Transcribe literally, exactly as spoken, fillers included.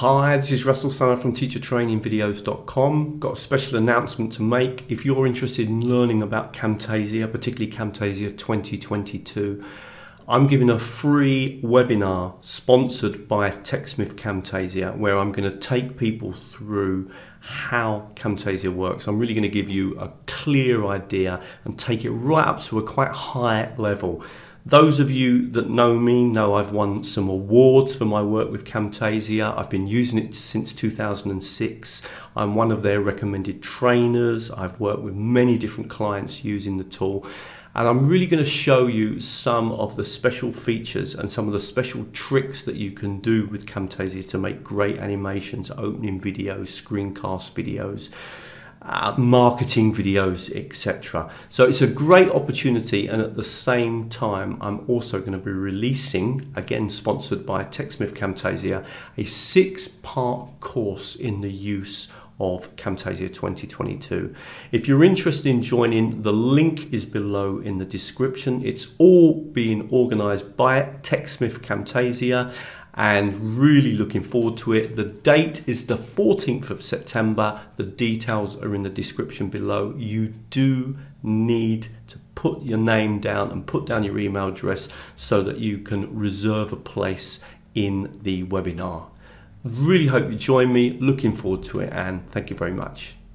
Hi, this is Russell Stannard from teacher training videos dot com. Got a special announcement to make. If you're interested in learning about Camtasia, particularly Camtasia twenty twenty-two, I'm giving a free webinar sponsored by TechSmith Camtasia, where I'm going to take people through how Camtasia works. I'm really going to give you a clear idea and take it right up to a quite high level. Those of you that know me know I've won some awards for my work with Camtasia. I've been using it since two thousand six. I'm one of their recommended trainers. I've worked with many different clients using the tool. And I'm really going to show you some of the special features and some of the special tricks that you can do with Camtasia to make great animations, opening videos, screencast videos, Uh, marketing videos, et cetera. So it's a great opportunity, and at the same time I'm also going to be releasing, again sponsored by TechSmith Camtasia, a six-part course in the use of Camtasia twenty twenty-two. If you're interested in joining, the link is below in the description. It's all being organised by TechSmith Camtasia, and really looking forward to it. The date is the fourteenth of September. The details are in the description below. You do need to put your name down and put down your email address so that you can reserve a place in the webinar. Really hope you join me. Looking forward to it, and thank you very much.